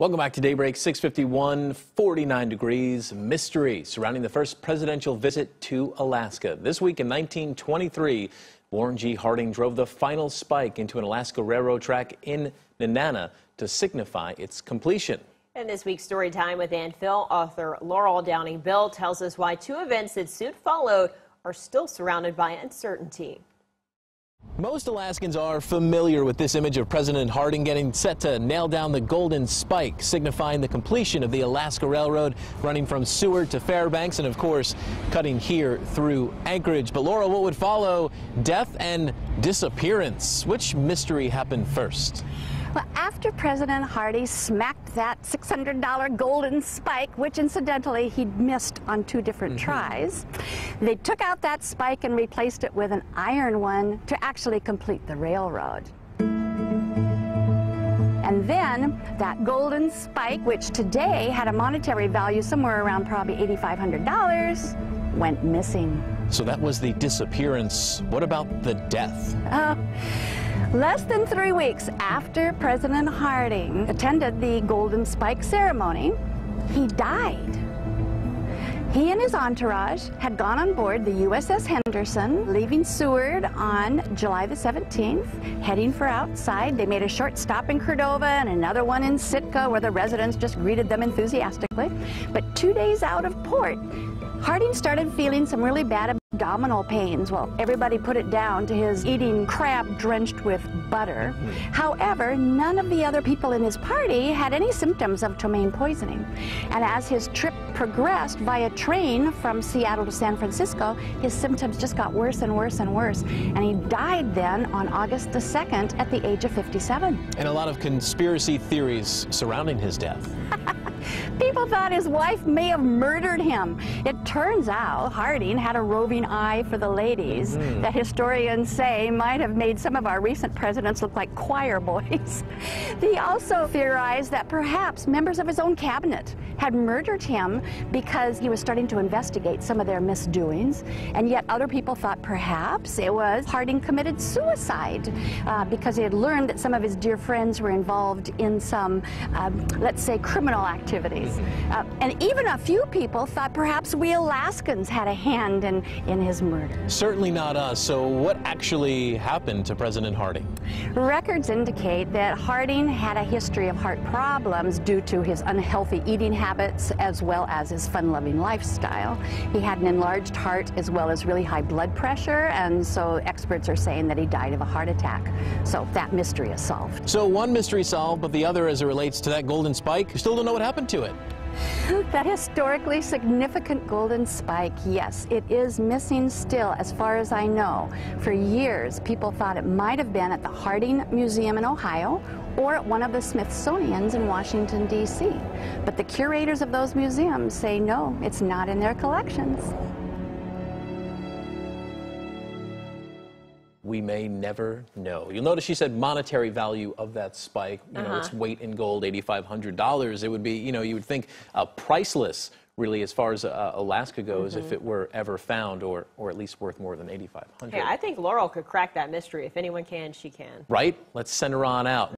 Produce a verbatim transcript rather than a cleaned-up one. Welcome back to Daybreak six fifty-one, forty-nine degrees, mystery surrounding the first presidential visit to Alaska. This week in nineteen twenty-three, Warren G. Harding drove the final spike into an Alaska railroad track in Nenana to signify its completion. And this week's Story Time with Ann Phil, author Laurel Downing Bill tells us why two events that soon followed are still surrounded by uncertainty. Most Alaskans are familiar with this image of President Harding getting set to nail down the golden spike, signifying the completion of the Alaska Railroad running from Seward to Fairbanks and, of course, cutting here through Anchorage. But, Laurel, what would follow? Death and disappearance. Which mystery happened first? Well, after President Harding smacked that six hundred dollar golden spike, which incidentally he'd missed on two different mm-hmm. tries, they took out that spike and replaced it with an iron one to actually complete the railroad. And then that golden spike, which today had a monetary value somewhere around probably eighty-five hundred dollars, went missing. So that was the disappearance. What about the death? Uh, Less than three weeks after President Harding attended the Golden Spike ceremony, he died. He and his entourage had gone on board the U S S Henderson, leaving Seward on July the seventeenth, heading for outside. They made a short stop in Cordova and another one in Sitka, where the residents just greeted them enthusiastically. But two days out of port, Harding started feeling some really bad abdominal pains. Well, everybody put it down to his eating crab drenched with butter. However, none of the other people in his party had any symptoms of ptomaine poisoning. And as his trip progressed via train from Seattle to San Francisco, his symptoms just got worse and worse and worse. And he died then on August the second at the age of fifty-seven. And a lot of conspiracy theories surrounding his death. People thought his wife may have murdered him. It turns out Harding had a roving eye for the ladies mm. that historians say might have made some of our recent presidents look like choir boys. They also theorized that perhaps members of his own cabinet had murdered him because he was starting to investigate some of their misdoings, and yet other people thought perhaps it was Harding committed suicide uh, because he had learned that some of his dear friends were involved in some, uh, let's say, criminal activities. Uh, and even a few people thought perhaps we Alaskans had a hand in, in his murder. Certainly not us. So what actually happened to President Harding? Records indicate that Harding had a history of heart problems due to his unhealthy eating habits as well as his fun-loving lifestyle. He had an enlarged heart as well as really high blood pressure, and so experts are saying that he died of a heart attack. So that mystery is solved. So one mystery solved, but the other as it relates to that golden spike, you still don't know what happened to it. That historically significant golden spike, yes, it is missing still, as far as I know. For years, people thought it might have been at the Harding Museum in Ohio or at one of the Smithsonian's in Washington, D C But the curators of those museums say no, it's not in their collections. We may never know. You'll notice she said monetary value of that spike, you know, uh-huh. its weight in gold, eighty-five hundred dollars. It would be, you know, you would think uh, priceless, really, as far as uh, Alaska goes, mm-hmm. if it were ever found, or, or at least worth more than eighty-five hundred dollars. Hey, I think Laurel could crack that mystery. If anyone can, she can. Right? Let's send her on out.